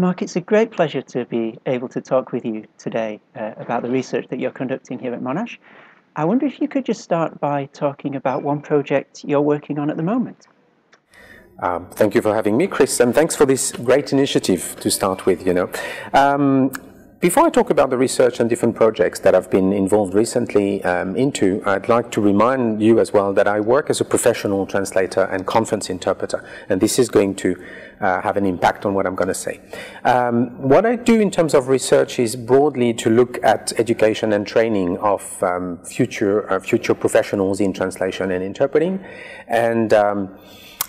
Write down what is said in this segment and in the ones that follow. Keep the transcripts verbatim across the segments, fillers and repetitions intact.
Marc, it's a great pleasure to be able to talk with you today uh, about the research that you're conducting here at Monash. I wonder if you could just start by talking about one project you're working on at the moment. Um, thank you for having me, Chris, and thanks for this great initiative to start with, you know. Um, Before I talk about the research and different projects that I've been involved recently um, into, I'd like to remind you as well that I work as a professional translator and conference interpreter, and this is going to uh, have an impact on what I'm going to say. Um, what I do in terms of research is broadly to look at education and training of um, future, uh, future professionals in translation and interpreting, and um,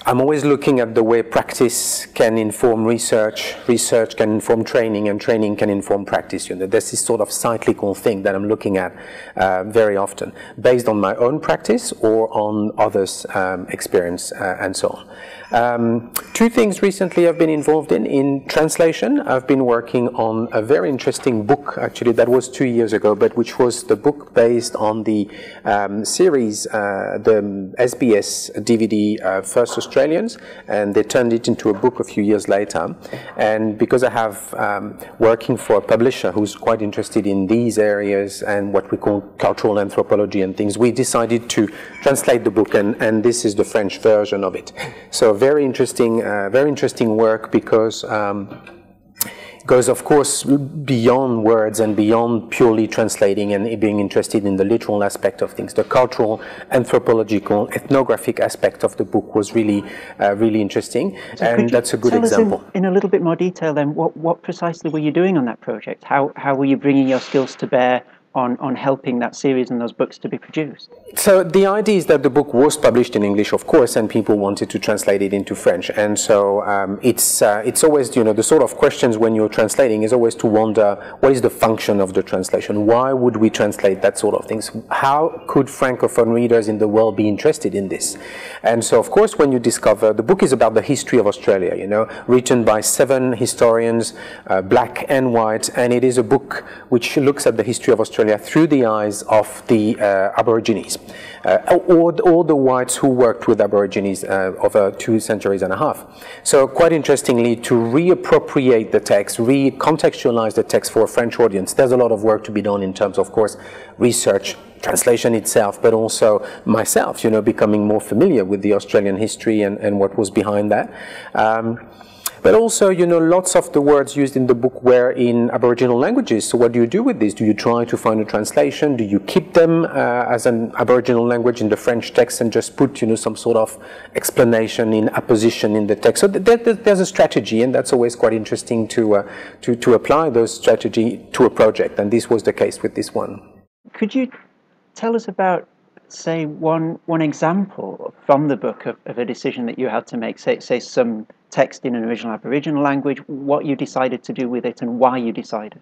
I'm always looking at the way practice can inform research, research can inform training, and training can inform practice. You know, there's this sort of cyclical thing that I'm looking at uh, very often, based on my own practice or on others' um, experience uh, and so on. Um, two things recently I've been involved in. In translation, I've been working on a very interesting book, actually, that was two years ago, but which was the book based on the um, series, uh, the S B S D V D, uh, First Australians, and they turned it into a book a few years later. And because I have um, working for a publisher who's quite interested in these areas and what we call cultural anthropology and things, we decided to translate the book, and, and this is the French version of it. So very interesting, uh, very interesting work, because um, goes, of course, beyond words and beyond purely translating and being interested in the literal aspect of things. The cultural, anthropological, ethnographic aspect of the book was really, uh, really interesting, so and that's a good tell example. Us in, in a little bit more detail, then, what, what precisely were you doing on that project? How, how were you bringing your skills to bear on, on helping that series and those books to be produced? So the idea is that the book was published in English, of course, and people wanted to translate it into French. And so um, it's, uh, it's always, you know, the sort of questions when you're translating is always to wonder, what is the function of the translation? Why would we translate that sort of things? How could Francophone readers in the world be interested in this? And so, of course, when you discover, the book is about the history of Australia, you know, written by seven historians, uh, black and white, and it is a book which looks at the history of Australia through the eyes of the uh, Aborigines, uh, or, or the whites who worked with Aborigines uh, over two centuries and a half. So quite interestingly, to reappropriate the text, recontextualize the text for a French audience, there's a lot of work to be done in terms of, of course, research, translation itself, but also myself, you know, becoming more familiar with the Australian history and, and what was behind that. Um, But also, you know, lots of the words used in the book were in Aboriginal languages. So what do you do with these? Do you try to find a translation? Do you keep them uh, as an Aboriginal language in the French text and just put, you know, some sort of explanation in apposition in the text? So th th there's a strategy, and that's always quite interesting to, uh, to, to apply those strategy to a project. And this was the case with this one. Could you tell us about, say, one, one example from the book of, of a decision that you had to make, say, say some text in an original Aboriginal language, what you decided to do with it and why you decided?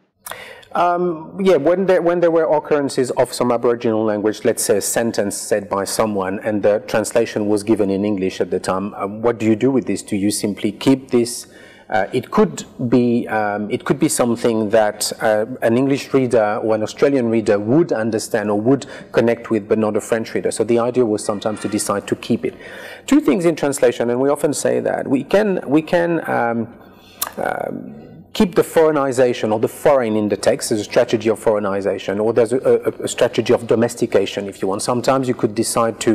Um, yeah, when there, when there were occurrences of some Aboriginal language, let's say a sentence said by someone and the translation was given in English at the time, um, what do you do with this? Do you simply keep this? Uh, it could be um, it could be something that uh, an English reader or an Australian reader would understand or would connect with, but not a French reader. So the idea was sometimes to decide to keep it. Two things in translation, and we often say that we can we can. Um, um, keep the foreignization or the foreign in the text as a strategy of foreignization, or there's a, a, a strategy of domestication, if you want. Sometimes you could decide to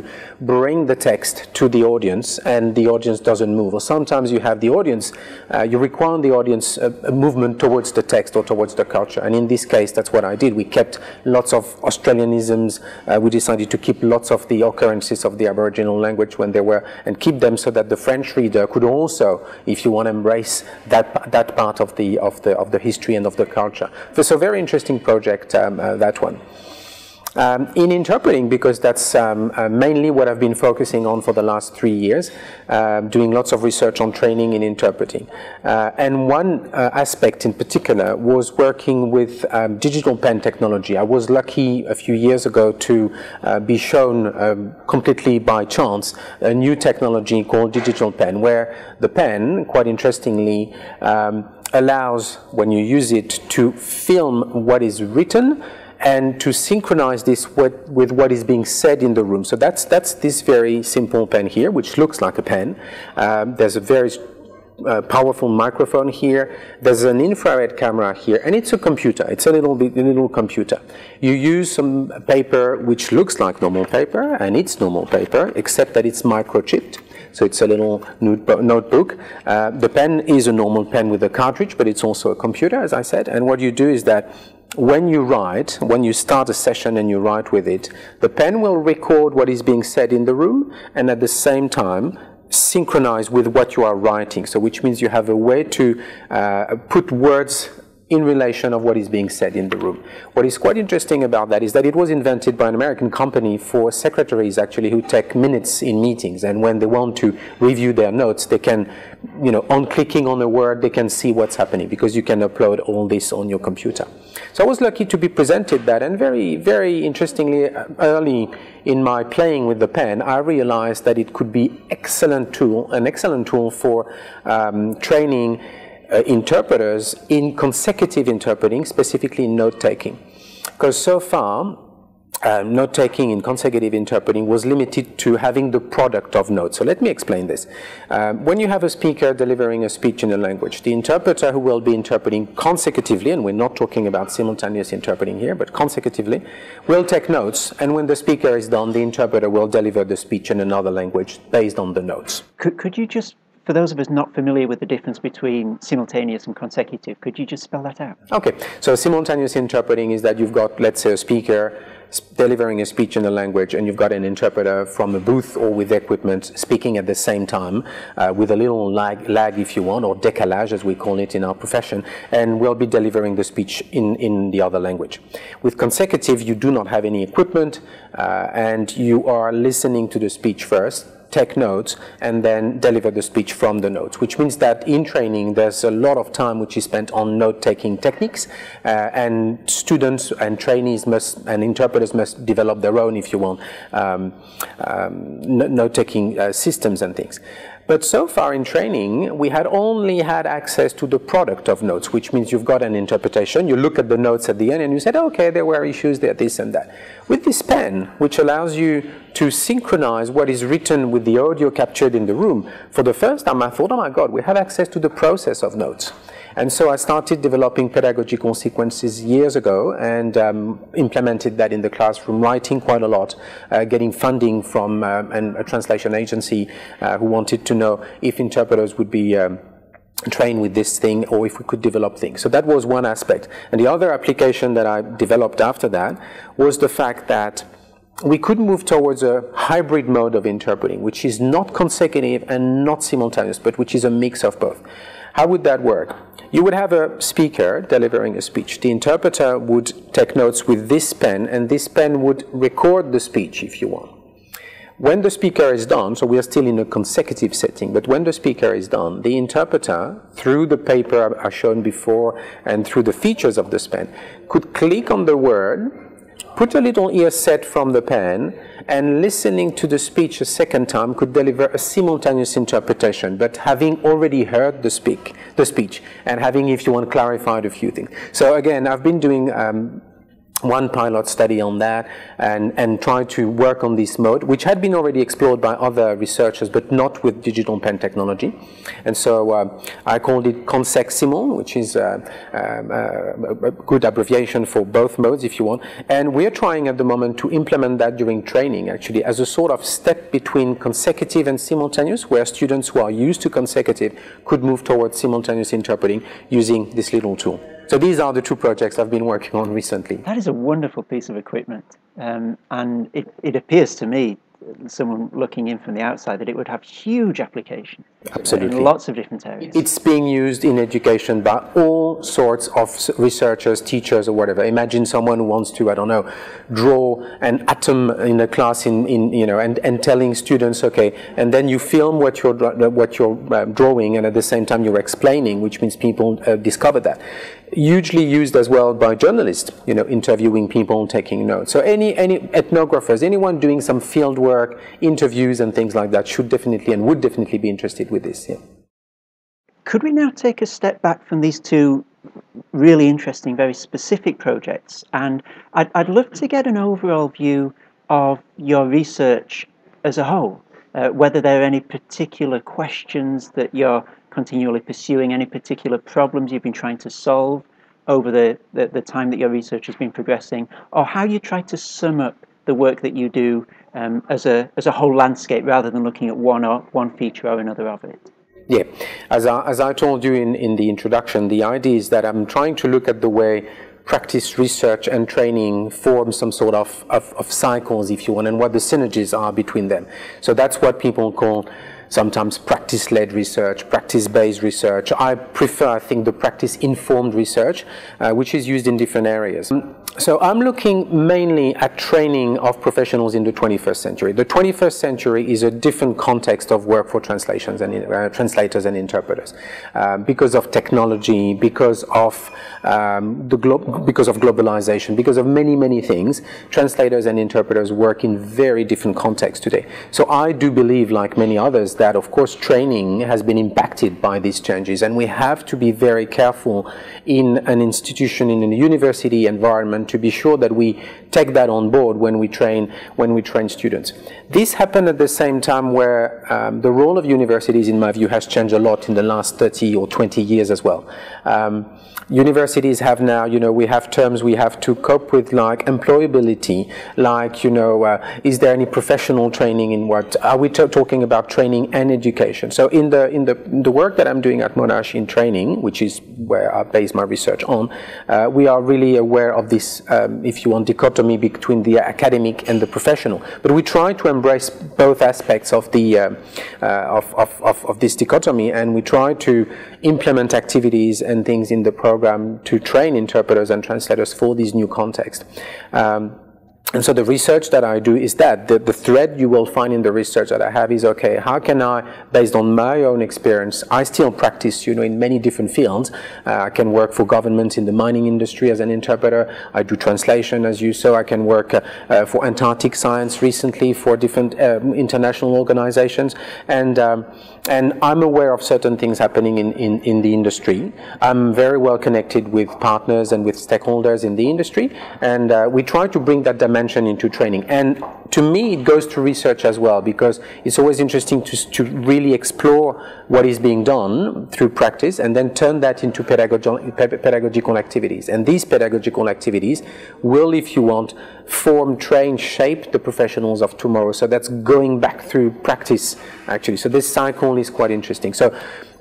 bring the text to the audience and the audience doesn't move, or sometimes you have the audience, uh, you require the audience a, a movement towards the text or towards the culture, and in this case that's what I did. We kept lots of Australianisms, uh, we decided to keep lots of the occurrences of the Aboriginal language when they were, and keep them so that the French reader could also, if you want, embrace that, that part of the Of the, of the history and of the culture. So very interesting project, um, uh, that one. Um, in interpreting, because that's um, uh, mainly what I've been focusing on for the last three years, uh, doing lots of research on training in interpreting. Uh, and one uh, aspect in particular was working with um, digital pen technology. I was lucky a few years ago to uh, be shown um, completely by chance a new technology called digital pen, where the pen, quite interestingly, um, allows, when you use it, to film what is written and to synchronize this with, with what is being said in the room. So that's, that's this very simple pen here, which looks like a pen. Um, there's a very uh, powerful microphone here. There's an infrared camera here, and it's a computer. It's a little bit, a little computer. You use some paper which looks like normal paper, and it's normal paper, except that it's microchipped. So it's a little notebook. Uh, the pen is a normal pen with a cartridge, but it's also a computer, as I said. And what you do is that when you write, when you start a session and you write with it, the pen will record what is being said in the room, and at the same time synchronize with what you are writing. So which means you have a way to uh, put words in relation of what is being said in the room. What is quite interesting about that is that it was invented by an American company for secretaries, actually, who take minutes in meetings, and when they want to review their notes, they can, you know, on clicking on a word, they can see what's happening, because you can upload all this on your computer. So I was lucky to be presented that, and very, very interestingly, early in my playing with the pen, I realized that it could be excellent tool, an excellent tool for um, training Uh, interpreters in consecutive interpreting, specifically note-taking. Because so far, uh, note-taking in consecutive interpreting was limited to having the product of notes. So let me explain this. Uh, when you have a speaker delivering a speech in a language, the interpreter who will be interpreting consecutively, and we're not talking about simultaneous interpreting here, but consecutively, will take notes, and when the speaker is done, the interpreter will deliver the speech in another language based on the notes. Could, could you just, for those of us not familiar with the difference between simultaneous and consecutive, could you just spell that out? Okay, so simultaneous interpreting is that you've got, let's say, a speaker delivering a speech in a language, and you've got an interpreter from a booth or with equipment speaking at the same time, uh, with a little lag, lag if you want, or décalage as we call it in our profession, and we'll be delivering the speech in, in the other language. With consecutive, you do not have any equipment, uh, and you are listening to the speech first, take notes, and then deliver the speech from the notes, which means that in training there's a lot of time which is spent on note-taking techniques, uh, and students and trainees must, and interpreters must develop their own, if you want, um, um, note-taking uh, systems and things. But so far in training, we had only had access to the product of notes, which means you've got an interpretation, you look at the notes at the end, and you said, okay, there were issues there, this and that. With this pen, which allows you to synchronize what is written with the audio captured in the room, for the first time I thought, oh my God, we have access to the process of notes. And so I started developing pedagogical sequences years ago, and um, implemented that in the classroom, writing quite a lot, uh, getting funding from um, an, a translation agency uh, who wanted to know if interpreters would be um, trained with this thing, or if we could develop things. So that was one aspect. And the other application that I developed after that was the fact that we could move towards a hybrid mode of interpreting, which is not consecutive and not simultaneous, but which is a mix of both. How would that work? You would have a speaker delivering a speech. The interpreter would take notes with this pen, and this pen would record the speech, if you want. When the speaker is done, so we are still in a consecutive setting, but when the speaker is done, the interpreter, through the paper I've shown before and through the features of this pen, could click on the word, put a little ear set from the pen, and listening to the speech a second time could deliver a simultaneous interpretation, but having already heard the speak, the speech, and having, if you want, clarified a few things. So again, I've been doing um, one pilot study on that, and, and try to work on this mode, which had been already explored by other researchers, but not with digital pen technology. And so uh, I called it Consec Simul, which is uh, uh, a good abbreviation for both modes, if you want. And we're trying at the moment to implement that during training, actually, as a sort of step between consecutive and simultaneous, where students who are used to consecutive could move towards simultaneous interpreting using this little tool. So these are the two projects I've been working on recently. That is a wonderful piece of equipment, um, and it, it appears to me, someone looking in from the outside, that it would have huge application. Absolutely. In lots of different areas. It's being used in education by all sorts of researchers, teachers, or whatever. Imagine someone who wants to, I don't know, draw an atom in a class, in, in you know, and, and telling students, okay, and then you film what you're, what you're uh, drawing, and at the same time you're explaining, which means people uh, discover that. Hugely used as well by journalists, you know, interviewing people, taking notes. So any, any ethnographers, anyone doing some field work, interviews and things like that should definitely and would definitely be interested with this. Yeah. Could we now take a step back from these two really interesting, very specific projects? And I'd, I'd love to get an overall view of your research as a whole, uh, whether there are any particular questions that you're continually pursuing any particular problems you've been trying to solve over the, the, the time that your research has been progressing, or how you try to sum up the work that you do um, as a as a whole landscape rather than looking at one or one feature or another of it. Yeah, as I, as I told you in, in the introduction, the idea is that I'm trying to look at the way practice, research and training form some sort of, of, of cycles, if you want, and what the synergies are between them. So that's what people call sometimes practice-led research, practice-based research. I prefer, I think, the practice-informed research, uh, which is used in different areas. So I'm looking mainly at training of professionals in the twenty-first century. The twenty-first century is a different context of work for translations and uh, translators and interpreters uh, because of technology, because of um, the glo- because of globalization, because of many, many things. Translators and interpreters work in very different contexts today. So I do believe, like many others, that of course training has been impacted by these changes, and we have to be very careful in an institution, in a university environment, to be sure that we take that on board when we train when we train students. This happened at the same time where um, the role of universities, in my view, has changed a lot in the last thirty or twenty years as well. Um, universities have now, you know, we have terms we have to cope with, like employability, like, you know, uh, is there any professional training in what, are we talking about training and education? So in the, in the, in the work that I'm doing at Monash in training, which is where I base my research on, uh, we are really aware of this, Um, if you want, dichotomy between the academic and the professional. But we try to embrace both aspects of the uh, uh, of, of, of, of this dichotomy, and we try to implement activities and things in the program to train interpreters and translators for these new contexts. Um, And so the research that I do is that. The, the thread you will find in the research that I have is, okay, how can I, based on my own experience, I still practice, you know, in many different fields. Uh, I can work for government in the mining industry as an interpreter. I do translation, as you saw. I can work uh, uh, for Antarctic science recently for different um, international organizations. And, um, and I'm aware of certain things happening in, in, in the industry. I'm very well connected with partners and with stakeholders in the industry. And uh, we try to bring that dimension into training, and to me it goes to research as well, because it's always interesting to, to really explore what is being done through practice and then turn that into pedagogical activities, and these pedagogical activities will, if you want, form, train, shape the professionals of tomorrow. So that's going back through practice, actually. So this cycle is quite interesting. So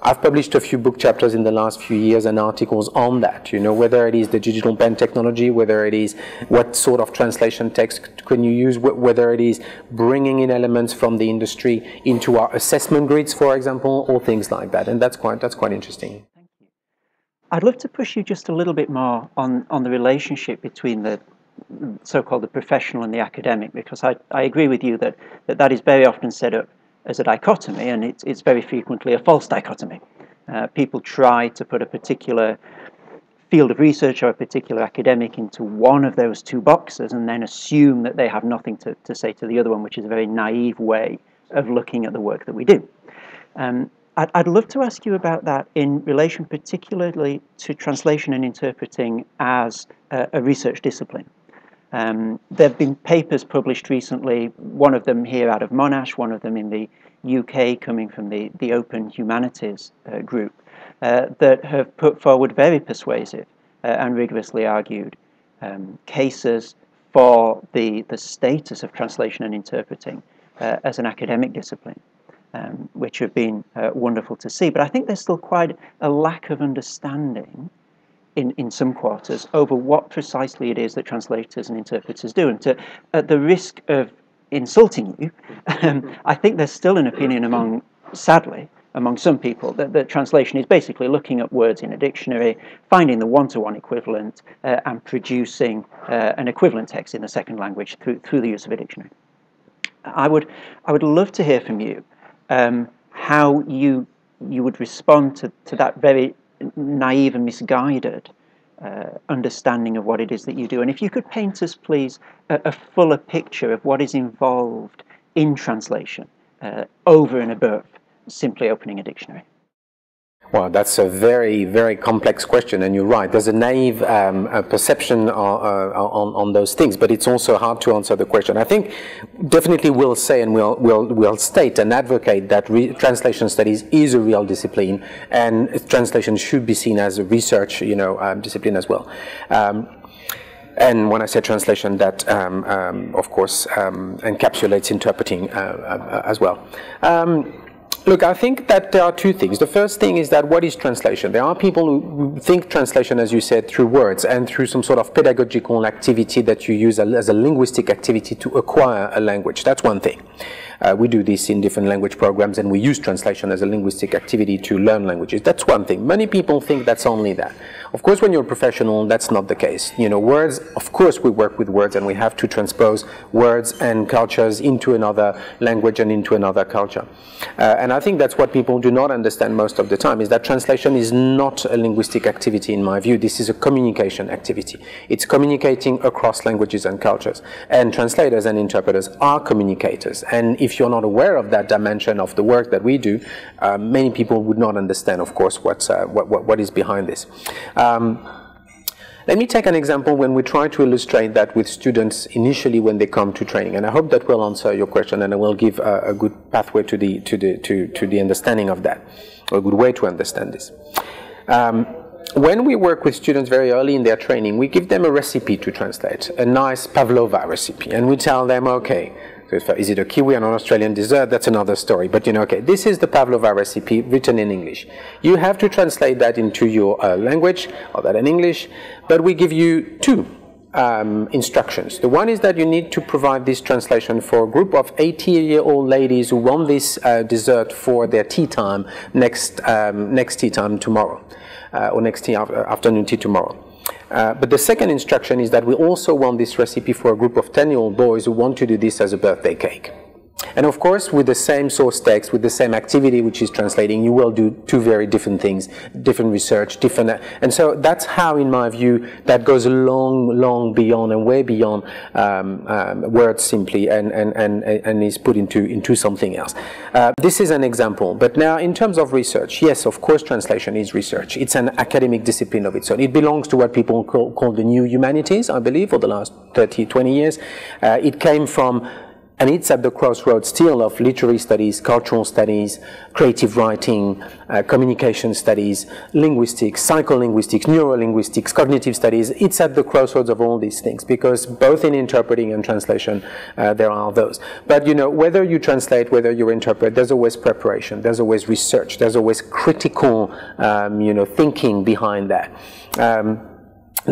I've published a few book chapters in the last few years and articles on that, you know, whether it is the digital pen technology, whether it is what sort of translation text can you use, whether it is bringing in elements from the industry into our assessment grids, for example, or things like that. And that's quite, that's quite interesting. Thank you. I'd love to push you just a little bit more on, on the relationship between the so-called the professional and the academic, because I, I agree with you that, that that is very often set up as a dichotomy, and it's, it's very frequently a false dichotomy. Uh, people try to put a particular field of research or a particular academic into one of those two boxes and then assume that they have nothing to, to say to the other one, which is a very naive way of looking at the work that we do. Um, I'd, I'd love to ask you about that in relation particularly to translation and interpreting as a, a research discipline. Um, there have been papers published recently, one of them here out of Monash, one of them in the U K coming from the, the Open Humanities uh, group, uh, that have put forward very persuasive uh, and rigorously argued um, cases for the, the status of translation and interpreting uh, as an academic discipline, um, which have been uh, wonderful to see. But I think there's still quite a lack of understanding In, in some quarters over what precisely it is that translators and interpreters do. And to, at the risk of insulting you, um, I think there's still an opinion among, sadly, among some people that, that translation is basically looking at words in a dictionary, finding the one-to-one equivalent uh, and producing uh, an equivalent text in the second language through, through the use of a dictionary. I would, I would love to hear from you um, how you, you would respond to, to that very naive and misguided uh, understanding of what it is that you do. And if you could paint us, please, a, a fuller picture of what is involved in translation uh, over and above simply opening a dictionary. Well, that's a very, very complex question, and you're right. There's a naive um, uh, perception uh, uh, on, on those things, but it's also hard to answer the question. I think definitely we'll say and we'll, we'll, we'll state and advocate that re translation studies is a real discipline, and translation should be seen as a research, you know, um, discipline as well. Um, And when I say translation, that, um, um, of course, um, encapsulates interpreting uh, uh, as well. Um, look, I think that there are two things. The first thing is that what is translation? There are people who think translation, as you said, through words and through some sort of pedagogical activity that you use as a linguistic activity to acquire a language. That's one thing. Uh, we do this in different language programs, and we use translation as a linguistic activity to learn languages. That's one thing. Many people think that's only that. Of course, when you're a professional, that's not the case. You know, words, of course we work with words, and we have to transpose words and cultures into another language and into another culture. Uh, and I think that's what people do not understand most of the time, is that translation is not a linguistic activity in my view. This is a communication activity. It's communicating across languages and cultures. And translators and interpreters are communicators. And if If you're not aware of that dimension of the work that we do, uh, many people would not understand, of course, what's, uh, what, what, what is behind this. Um, let me take an example when we try to illustrate that with students initially when they come to training, and I hope that will answer your question, and I will give a, a good pathway to the, to, the, to, to the understanding of that, or a good way to understand this. Um, When we work with students very early in their training, we give them a recipe to translate, a nice Pavlova recipe, and we tell them, okay, is it a Kiwi and an Australian dessert? That's another story, but you know, okay, this is the Pavlova recipe written in English. You have to translate that into your uh, language, or that in English, but we give you two um, instructions. The one is that you need to provide this translation for a group of eighty-year-old ladies who want this uh, dessert for their tea time next, um, next tea time tomorrow. Uh, or next tea, uh, afternoon tea tomorrow. Uh, but the second instruction is that we also want this recipe for a group of ten-year-old boys who want to do this as a birthday cake. And of course, with the same source text, with the same activity, which is translating, you will do two very different things, different research, different... And so that's how, in my view, that goes long, long beyond and way beyond um, um, words simply, and, and, and, and is put into, into something else. Uh, this is an example. But now, in terms of research, yes, of course, translation is research. It's an academic discipline of its own. It belongs to what people call, call the new humanities, I believe, for the last thirty, twenty years. Uh, it came from... And it's at the crossroads still of literary studies, cultural studies, creative writing, uh, communication studies, linguistics, psycholinguistics, neurolinguistics, cognitive studies. It's at the crossroads of all these things, because both in interpreting and translation, uh, there are those. But you know, whether you translate, whether you interpret, there's always preparation, there's always research, there's always critical, um, you know, thinking behind that. Um,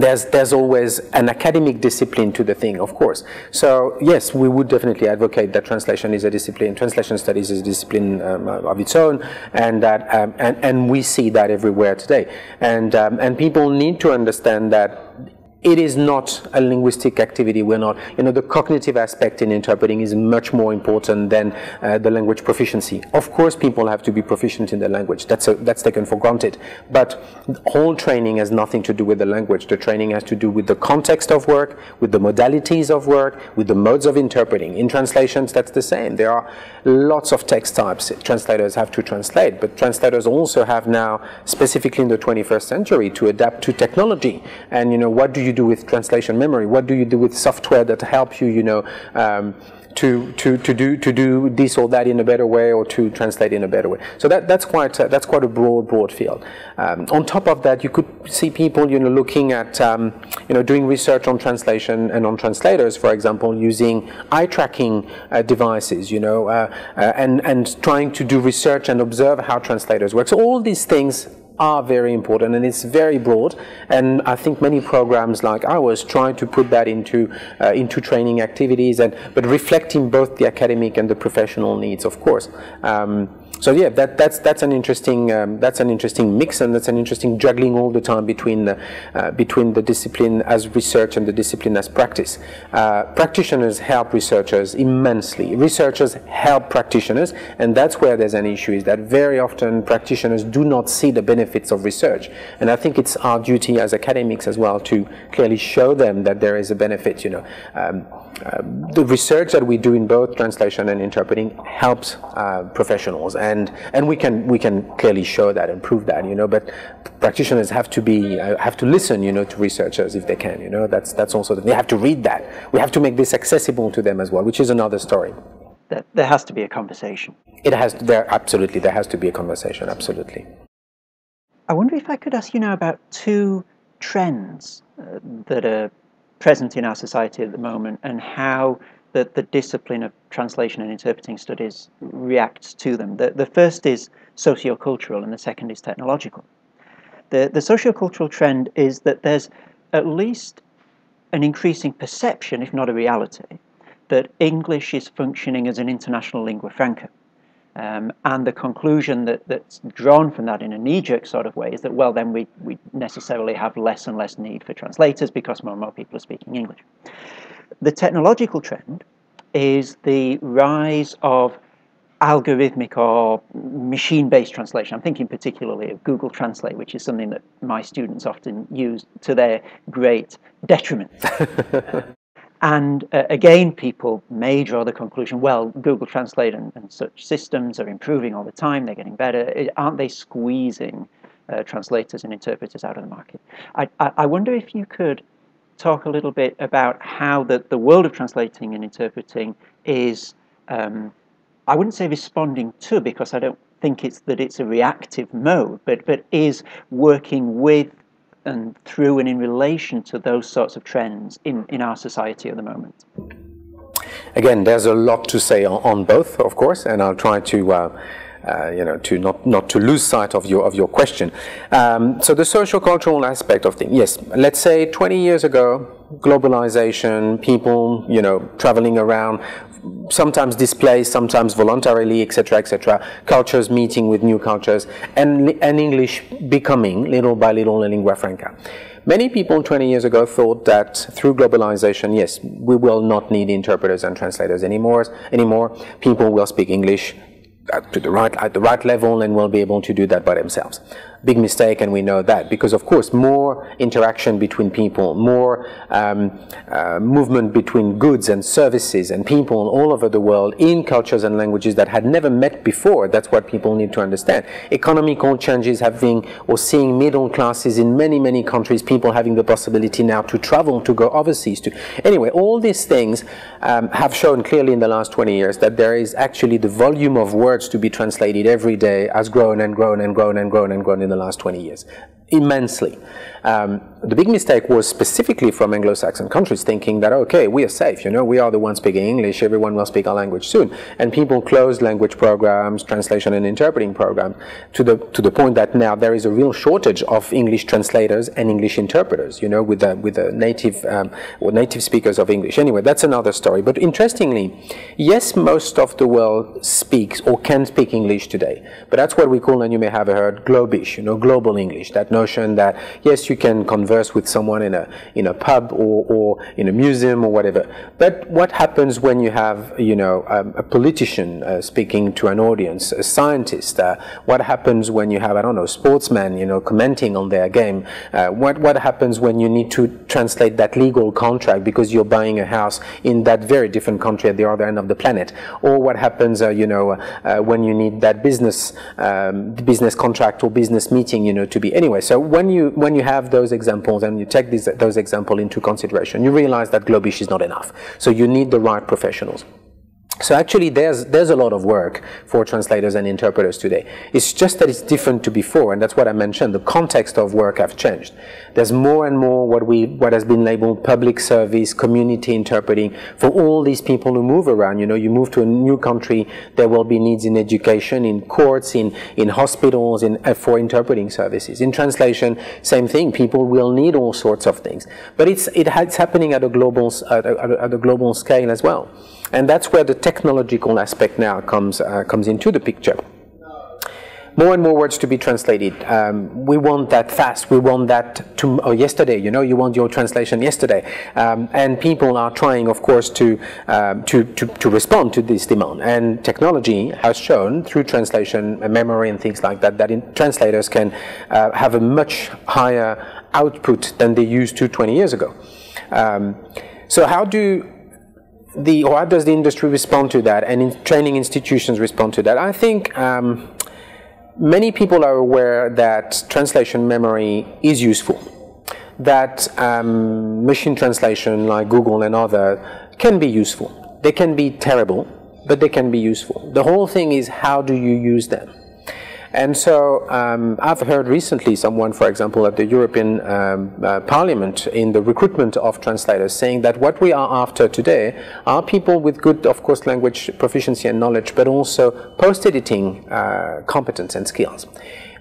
There's, there's always an academic discipline to the thing, of course. So, yes, we would definitely advocate that translation is a discipline, translation studies is a discipline um, of its own, and that, um, and, and we see that everywhere today. And, um, and people need to understand that it is not a linguistic activity. We're not, you know, the cognitive aspect in interpreting is much more important than uh, the language proficiency. Of course, people have to be proficient in their language. That's, a, that's taken for granted. But whole training has nothing to do with the language. The training has to do with the context of work, with the modalities of work, with the modes of interpreting. In translations, that's the same. There are lots of text types. Translators have to translate, but translators also have now, specifically in the twenty-first century, to adapt to technology. And, you know, what do you do with translation memory? What do you do with software that helps you, you know, um, to to to do to do this or that in a better way, or to translate in a better way? So that that's quite uh, that's quite a broad broad field. Um, on top of that, you could see people, you know, looking at um, you know, doing research on translation and on translators, for example, using eye tracking uh, devices, you know, uh, uh, and and trying to do research and observe how translators work. So all these things are very important, and it's very broad, and I think many programs like ours try to put that into uh, into training activities, and but reflecting both the academic and the professional needs, of course. Um, so yeah, that that's that's an interesting um, that's an interesting mix, and that's an interesting juggling all the time between the, uh, between the discipline as research and the discipline as practice. Uh, practitioners help researchers immensely. Researchers help practitioners, and that's where there's an issue, is that very often practitioners do not see the benefit benefits of research, and I think it's our duty as academics as well to clearly show them that there is a benefit. You know, um, uh, the research that we do in both translation and interpreting helps uh, professionals, and and and we can we can clearly show that and prove that, you know. But practitioners have to be uh, have to listen, you know, to researchers if they can, you know. That's that's also that they have to read that. We have to make this accessible to them as well, which is another story. There has to be a conversation. It has there absolutely there has to be a conversation. Absolutely. I wonder if I could ask you now about two trends uh, that are present in our society at the moment, and how that the discipline of translation and interpreting studies reacts to them. The, the first is sociocultural and the second is technological. The, the sociocultural trend is that there's at least an increasing perception, if not a reality, that English is functioning as an international lingua franca. Um, and the conclusion that, that's drawn from that in a knee-jerk sort of way is that, well, then we, we necessarily have less and less need for translators because more and more people are speaking English. The technological trend is the rise of algorithmic or machine-based translation. I'm thinking particularly of Google Translate, which is something that my students often use to their great detriment. And uh, again, people may draw the conclusion, well, Google Translate and, and such systems are improving all the time, they're getting better. Aren't they squeezing uh, translators and interpreters out of the market? I, I wonder if you could talk a little bit about how the, the world of translating and interpreting is, um, I wouldn't say responding to, because I don't think it's that it's a reactive mode, but, but is working with and through and in relation to those sorts of trends in, in our society at the moment? Again, there's a lot to say on, on both, of course, and I'll try to, uh, uh, you know, to not, not to lose sight of your, of your question. Um, so the socio-cultural aspect of things, yes, let's say twenty years ago, globalization, people, you know, traveling around, sometimes displaced, sometimes voluntarily, et cetera, et cetera, cultures meeting with new cultures, and, and English becoming, little by little, a lingua franca. Many people twenty years ago thought that through globalization, yes, we will not need interpreters and translators anymore, anymore. People will speak English at, to the right, at the right level and will be able to do that by themselves. Big mistake, and we know that, because of course more interaction between people, more um, uh, movement between goods and services and people all over the world in cultures and languages that had never met before. That's what people need to understand. Economical changes having or seeing middle classes in many, many countries, people having the possibility now to travel, to go overseas. To Anyway, all these things um, have shown clearly in the last twenty years that there is actually the volume of words to be translated every day has grown and grown and grown and grown and grown in the last twenty years, immensely. Um, the big mistake was specifically from Anglo-Saxon countries thinking that, okay, we are safe, you know, we are the ones speaking English, everyone will speak our language soon. And people closed language programs, translation and interpreting programs, to the, to the point that now there is a real shortage of English translators and English interpreters, you know, with the, with the native, um, or native speakers of English. Anyway, that's another story. But interestingly, yes, most of the world speaks or can speak English today. But that's what we call, and you may have heard, globish, you know, global English, that notion that, yes, you can converse with someone in a, in a pub or, or in a museum or whatever. But what happens when you have, you know, um, a politician uh, speaking to an audience, a scientist? Uh, what happens when you have, I don't know, sportsmen, you know, commenting on their game? Uh, what, what happens when you need to translate that legal contract because you're buying a house in that very different country at the other end of the planet? Or what happens, uh, you know, uh, when you need that business, um, business contract or business meeting, you know, to be anyway. So when you when you have those examples and you take these, those examples into consideration, you realize that globish is not enough. So you need the right professionals. So actually there's, there's a lot of work for translators and interpreters today. It's just that it's different to before, and that's what I mentioned. The context of work have changed. There's more and more what, we, what has been labeled public service, community interpreting for all these people who move around. You know, you move to a new country, there will be needs in education, in courts, in, in hospitals, in, uh, for interpreting services. In translation, same thing. People will need all sorts of things. But it's, it, it's happening at a, global, at, a, at a global scale as well. And that's where the technological aspect now comes, uh, comes into the picture. More and more words to be translated. Um, we want that fast. We want that to, oh, yesterday. You know, you want your translation yesterday. Um, and people are trying, of course, to, um, to, to, to respond to this demand. And technology has shown through translation and memory and things like that, that in, translators can uh, have a much higher output than they used to twenty years ago. Um, so how do the or how does the industry respond to that, and in training institutions respond to that? I think um, many people are aware that translation memory is useful, that um, machine translation like Google and other can be useful. They can be terrible, but they can be useful. The whole thing is, how do you use them? And so um, I've heard recently someone, for example, at the European um, uh, Parliament in the recruitment of translators, saying that what we are after today are people with good, of course, language proficiency and knowledge, but also post-editing uh, competence and skills.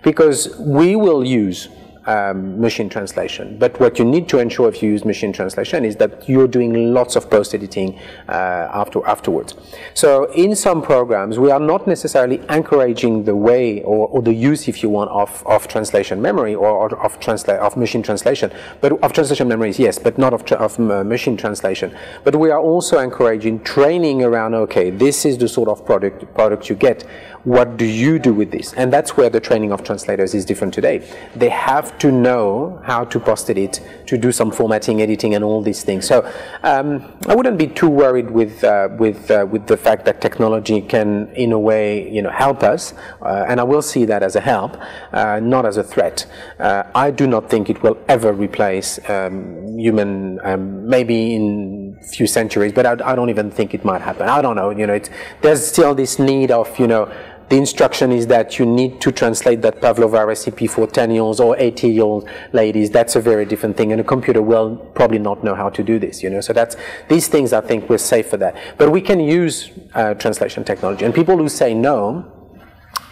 Because we will use um, machine translation, but what you need to ensure if you use machine translation is that you're doing lots of post-editing uh, after, afterwards. So in some programs we are not necessarily encouraging the way or, or the use, if you want, of, of translation memory or, or of, transla of machine translation, but of translation memories, yes, but not of, tra of uh, machine translation. But we are also encouraging training around, okay, this is the sort of product, product you get, what do you do with this? And that's where the training of translators is different today. They have to know how to post-edit, to do some formatting, editing, and all these things. So um, I wouldn't be too worried with uh, with uh, with the fact that technology can, in a way, you know, help us, uh, and I will see that as a help, uh, not as a threat. Uh, I do not think it will ever replace um, human, um, maybe in a few centuries, but I, I don't even think it might happen. I don't know. You know, it's, there's still this need of, you know, the instruction is that you need to translate that Pavlova recipe for ten-year-olds or eighty-year-old ladies. That's a very different thing, and a computer will probably not know how to do this, you know. So that's, these things, I think, we're safe for that. But we can use uh, translation technology, and people who say no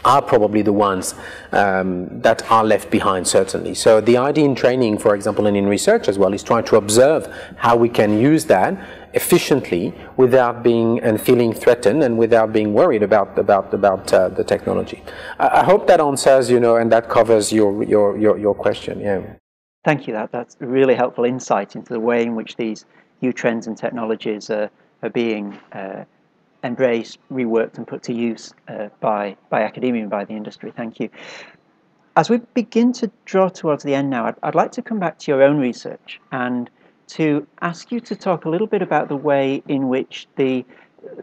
are probably the ones um, that are left behind, certainly. So the idea in training, for example, and in research as well, is trying to observe how we can use that efficiently without being and feeling threatened and without being worried about about about uh, the technology. I, I hope that answers, you know, and that covers your your your, your question. Yeah. Thank you. That that's a really helpful insight into the way in which these new trends and technologies are are being uh, embraced, reworked, and put to use uh, by by academia and by the industry. Thank you. As we begin to draw towards the end now, I'd, I'd like to come back to your own research and to ask you to talk a little bit about the way in which the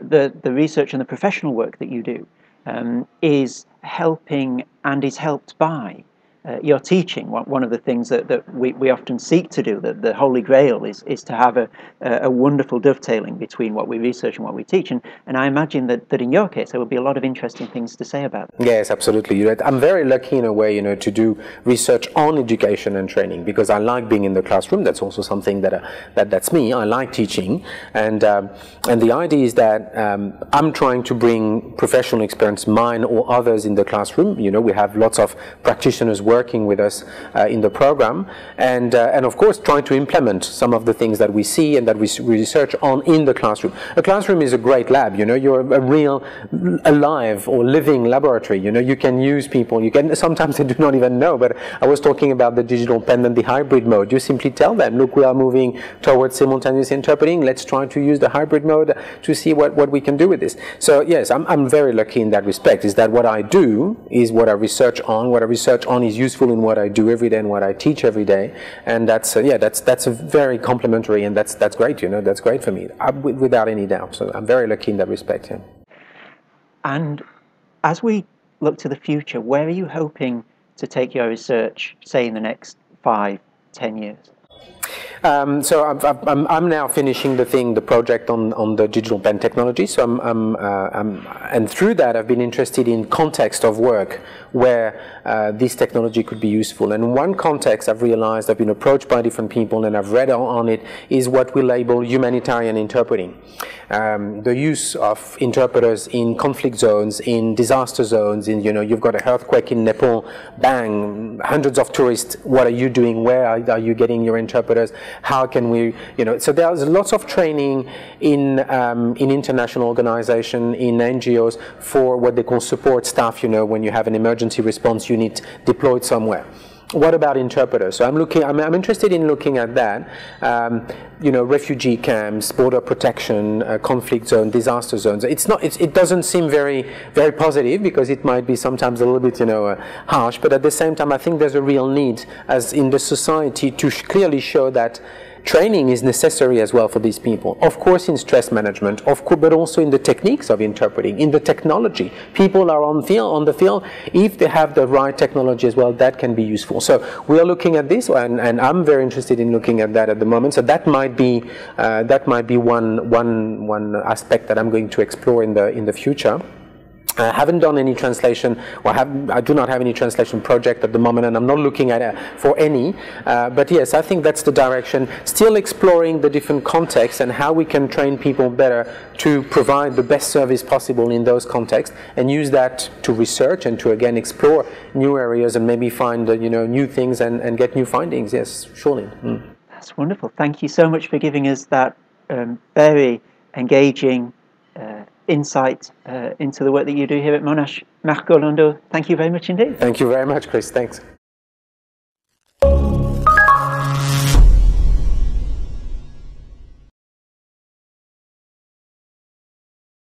the, the research and the professional work that you do um, is helping and is helped by uh, your teaching. One of the things that, that we, we often seek to do, that the Holy Grail, is, is to have a, a wonderful dovetailing between what we research and what we teach. And, and I imagine that, that in your case there will be a lot of interesting things to say about that. Yes, absolutely. You're right. I'm very lucky in a way, you know, to do research on education and training, because I like being in the classroom. That's also something that, uh, that that's me. I like teaching, and, um, and the idea is that um, I'm trying to bring professional experience, mine or others, in the classroom. You know, we have lots of practitioners working working with us uh, in the program, and uh, and of course trying to implement some of the things that we see and that we research on in the classroom. A classroom is a great lab, you know. You're a real alive or living laboratory, you know. You can use people, you can, sometimes they do not even know, but I was talking about the digital pen and the hybrid mode. You simply tell them, look, we are moving towards simultaneous interpreting, let's try to use the hybrid mode to see what, what we can do with this. So yes, I'm, I'm very lucky in that respect, is that what I do is what I research on, what I research on is useful in what I do every day and what I teach every day, and that's uh, yeah, that's that's a very complementary, and that's that's great, you know. That's great for me, I, without any doubt. So I'm very lucky in that respect. Yeah. And as we look to the future, where are you hoping to take your research, say in the next five, ten years? Um, so I've, I've, I'm, I'm now finishing the thing, the project on, on the digital pen technology. So I'm, I'm, uh, I'm, and through that, I've been interested in context of work where uh, this technology could be useful. And one context I've realized, I've been approached by different people and I've read on it, is what we label humanitarian interpreting. Um, the use of interpreters in conflict zones, in disaster zones, in, you know, you've got an earthquake in Nepal, bang, hundreds of tourists, what are you doing? Where are, are you getting your interpreters? How can we, you know, so there's lots of training in, um, in international organization, in N G Os, for what they call support staff, you know, when you have an emergency response unit deployed somewhere. What about interpreters? So I'm looking, I'm, I'm interested in looking at that, um, you know, refugee camps, border protection, uh, conflict zone, disaster zones. It's not, it's, it doesn't seem very, very positive, because it might be sometimes a little bit, you know, uh, harsh, but at the same time I think there's a real need, as in the society, to sh- clearly show that training is necessary as well for these people, of course in stress management, of course, but also in the techniques of interpreting, in the technology. People are on, field, on the field, if they have the right technology as well, that can be useful. So we are looking at this, and, and I'm very interested in looking at that at the moment, so that might be, uh, that might be one, one, one aspect that I'm going to explore in the, in the future. I haven't done any translation, or have, I do not have any translation project at the moment, and I'm not looking at it for any, uh, but yes, I think that's the direction, still exploring the different contexts and how we can train people better to provide the best service possible in those contexts, and use that to research and to again explore new areas and maybe find uh, you know, new things and, and get new findings, yes, surely. Mm. That's wonderful, thank you so much for giving us that um, very engaging uh, insight uh, into the work that you do here at Monash. Marc Orlando, thank you very much indeed. Thank you very much, Chris. Thanks.